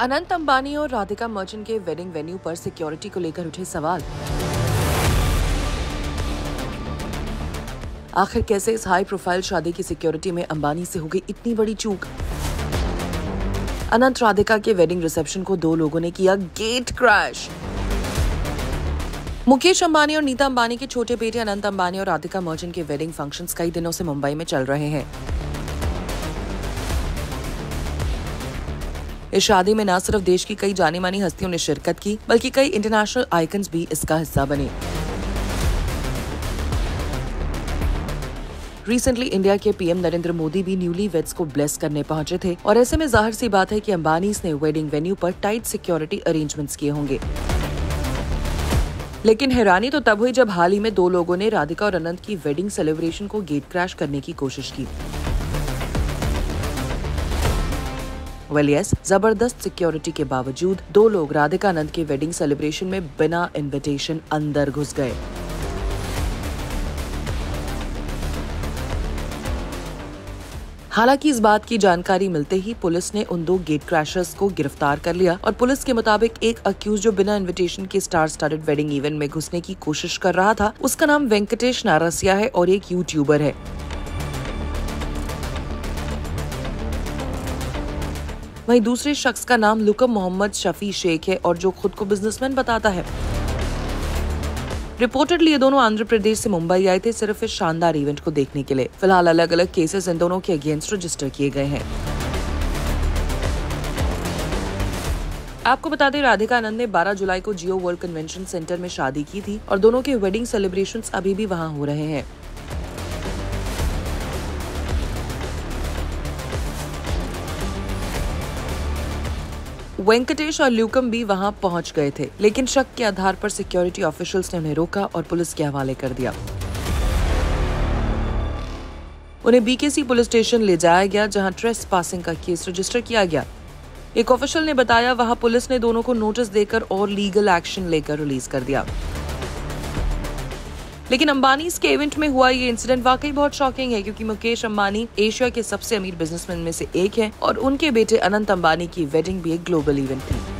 अनंत अंबानी और राधिका मर्चेंट के wedding venue पर सिक्योरिटी को लेकर उठे सवाल। आखिर कैसे इस हाई प्रोफाइल शादी की सिक्योरिटी में अंबानी से हो गई इतनी बड़ी चूक। अनंत राधिका के वेडिंग रिसेप्शन को दो लोगों ने किया गेट क्रैश। मुकेश अंबानी और नीता अंबानी के छोटे बेटे अनंत अंबानी और राधिका मर्चेंट के वेडिंग फंक्शंस कई दिनों से मुंबई में चल रहे हैं। इस शादी में न सिर्फ देश की कई जानी मानी हस्तियों ने शिरकत की, बल्कि कई इंटरनेशनल आइकन्स भी इसका हिस्सा बने। रिसेंटली इंडिया के पीएम नरेंद्र मोदी भी न्यूली वेड्स को ब्लेस करने पहुंचे थे और ऐसे में जाहिर सी बात है कि अंबानीज ने वेडिंग वेन्यू पर टाइट सिक्योरिटी अरेंजमेंट्स किए होंगे। लेकिन हैरानी तो तब हुई जब हाल ही में दो लोगों ने राधिका और अनंत की वेडिंग सेलिब्रेशन को गेट क्रैश करने की कोशिश की। जबरदस्त सिक्योरिटी के बावजूद दो लोग राधिका अनंत के वेडिंग सेलिब्रेशन में बिना इनविटेशन अंदर घुस गए। हालांकि इस बात की जानकारी मिलते ही पुलिस ने उन दो गेट क्रैशर्स को गिरफ्तार कर लिया और पुलिस के मुताबिक एक अक्यूज जो बिना इनविटेशन के स्टार स्टडेड वेडिंग इवेंट में घुसने की कोशिश कर रहा था, उसका नाम वेंकटेश नारसिया है और एक यूट्यूबर है। वहीं दूसरे शख्स का नाम लुकम मोहम्मद शफी शेख है और जो खुद को बिजनेसमैन बताता है। रिपोर्टेडली ये दोनों आंध्र प्रदेश से मुंबई आए थे सिर्फ इस शानदार इवेंट को देखने के लिए। फिलहाल अलग अलग केसेस इन दोनों के अगेंस्ट रजिस्टर किए गए हैं। आपको बता दें, राधिका आनंद ने 12 जुलाई को जियो वर्ल्ड कन्वेंशन सेंटर में शादी की थी और दोनों के वेडिंग सेलिब्रेशंस अभी भी वहाँ हो रहे हैं। वेंकटेश और ल्यूकम भी वहां पहुंच गए थे, लेकिन शक के आधार पर सिक्योरिटी ऑफिशियल्स ने उन्हें रोका और पुलिस के हवाले कर दिया। उन्हें बीके सी पुलिस स्टेशन ले जाया गया, जहां ट्रेस पासिंग का केस रजिस्टर किया गया। एक ऑफिशियल ने बताया वहां पुलिस ने दोनों को नोटिस देकर और लीगल एक्शन लेकर रिलीज कर दिया। लेकिन अंबानी के इवेंट में हुआ ये इंसिडेंट वाकई बहुत शॉकिंग है, क्योंकि मुकेश अंबानी एशिया के सबसे अमीर बिजनेसमैन में से एक हैं और उनके बेटे अनंत अंबानी की वेडिंग भी एक ग्लोबल इवेंट थी।